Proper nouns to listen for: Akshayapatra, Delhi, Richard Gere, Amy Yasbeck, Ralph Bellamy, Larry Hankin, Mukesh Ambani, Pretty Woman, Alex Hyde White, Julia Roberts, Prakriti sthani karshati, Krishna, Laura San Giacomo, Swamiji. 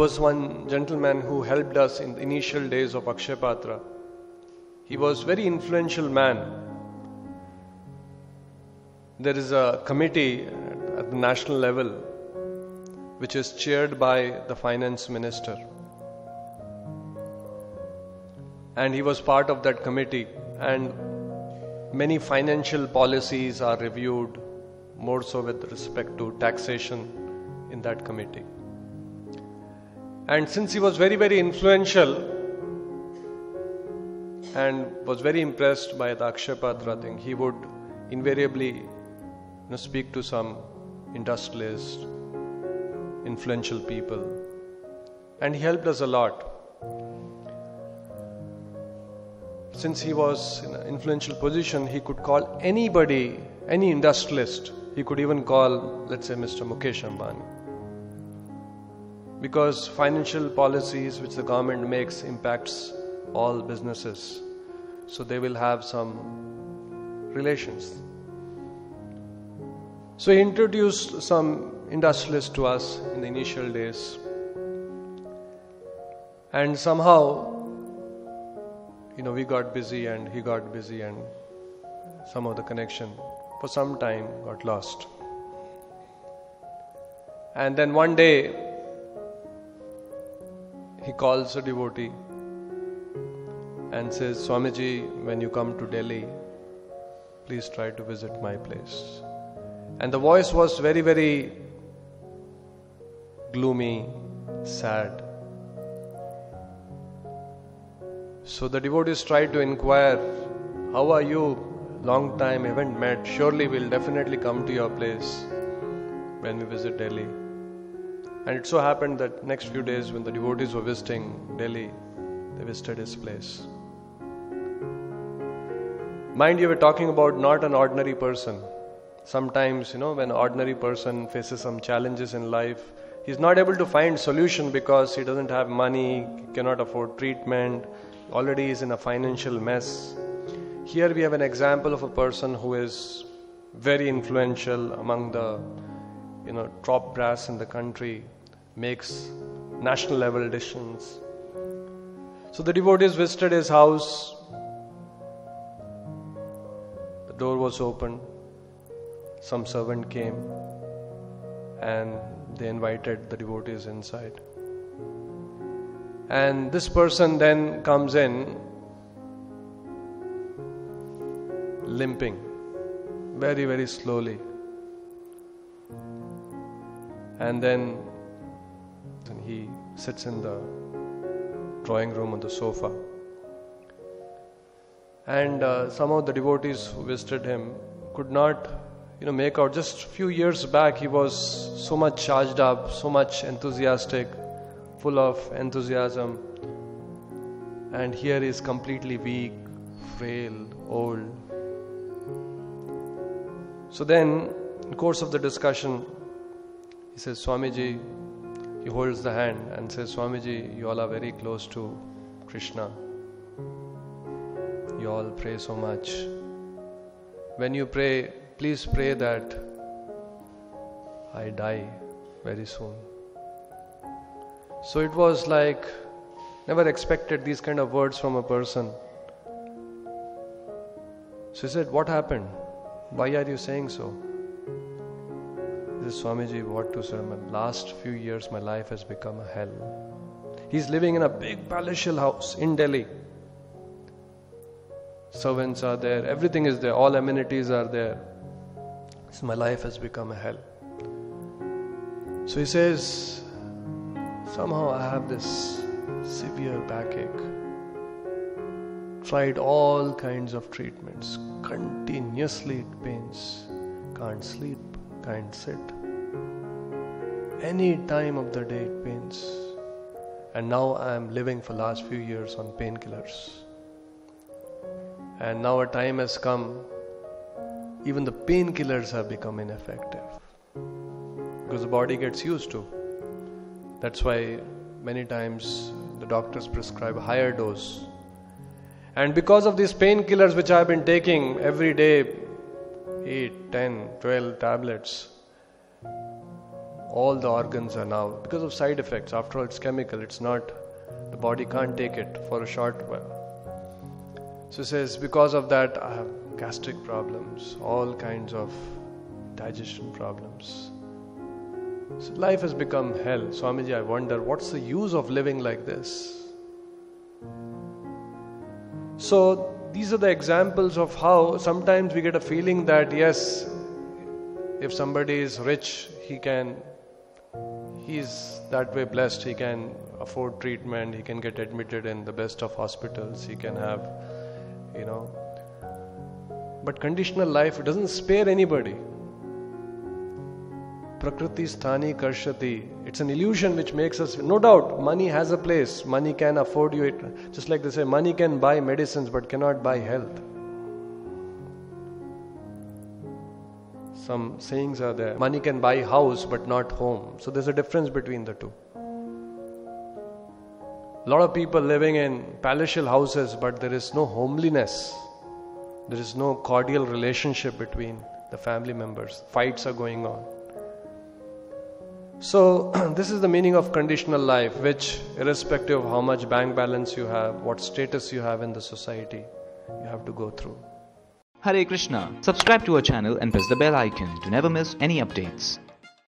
was one gentleman who helped us in the initial days of Akshayapatra. He was a very influential man. There is a committee at the national level which is chaired by the finance minister. And he was part of that committee, and many financial policies are reviewed, more so with respect to taxation in that committee. And since he was very, very influential and was very impressed by the Akshayapatra thing, he would invariably speak to some industrialists, influential people, and he helped us a lot. Since he was in an influential position, he could call anybody, any industrialist. He could even call, let's say, Mr. Mukesh Ambani, because financial policies which the government makes impacts all businesses, so they will have some relations. So he introduced some industrialists to us in the initial days, and somehow, you know, we got busy and he got busy, and some of the connection for some time got lost. And then one day he calls a devotee and says, "Swamiji, when you come to Delhi, please try to visit my place." And the voice was very, very gloomy, sad. So the devotees tried to inquire, "How are you? Long time, haven't met. Surely we'll definitely come to your place when we visit Delhi." And it so happened that next few days when the devotees were visiting Delhi, they visited his place. Mind you, we're talking about not an ordinary person. Sometimes, when an ordinary person faces some challenges in life, he's not able to find solution because he doesn't have money, cannot afford treatment, already is in a financial mess. Here we have an example of a person who is very influential among the top brass in the country, makes national level decisions. So the devotees visited his house. The door was open. Some servant came and they invited the devotees inside. And this person then comes in limping, very, very slowly. And then he sits in the drawing room on the sofa. And some of the devotees who visited him could not, make out. Just a few years back, he was so much charged up, so much enthusiastic, full of enthusiasm, and here is completely weak, frail, old. So then, in course of the discussion, he says, "Swamiji," he holds the hand and says, "Swamiji, you all are very close to Krishna. You all pray so much. When you pray, please pray that I die very soon." So it was like, never expected these kind of words from a person. So he said, "What happened? Why are you saying so?" He said, "Swamiji, what to say? My last few years, my life has become a hell." He's living in a big palatial house in Delhi. Servants are there, everything is there, all amenities are there. So my life has become a hell. So he says, "Somehow I have this severe backache. Tried all kinds of treatments. Continuously it pains. Can't sleep, can't sit. Any time of the day it pains. And now I am living for last few years on painkillers. And now a time has come, even the painkillers have become ineffective. Because the body gets used to. That's why many times the doctors prescribe a higher dose. And because of these painkillers which I have been taking every day, 8, 10, 12 tablets, all the organs are now, because of side effects. After all, it's chemical, it's not, the body can't take it for a short while. So he says, because of that, I have gastric problems, all kinds of digestion problems. So life has become hell. Swamiji, I wonder, what's the use of living like this? So these are the examples of how sometimes we get a feeling that, yes, if somebody is rich, he's that way blessed, he can afford treatment, he can get admitted in the best of hospitals, he can have, you know. But conditional life, it doesn't spare anybody. Prakriti sthani karshati. It's an illusion which makes us, no doubt, money has a place. Money can afford you. It, just like they say, money can buy medicines but cannot buy health. Some sayings are there. Money can buy house but not home. So there's a difference between the two. A lot of people living in palatial houses, but there is no homeliness. There is no cordial relationship between the family members. Fights are going on. So this is the meaning of conditional life, which irrespective of how much bank balance you have, what status you have in the society, you have to go through. Hare Krishna. Subscribe to our channel and press the bell icon to never miss any updates.